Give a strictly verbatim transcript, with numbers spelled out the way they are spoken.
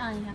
亮一下。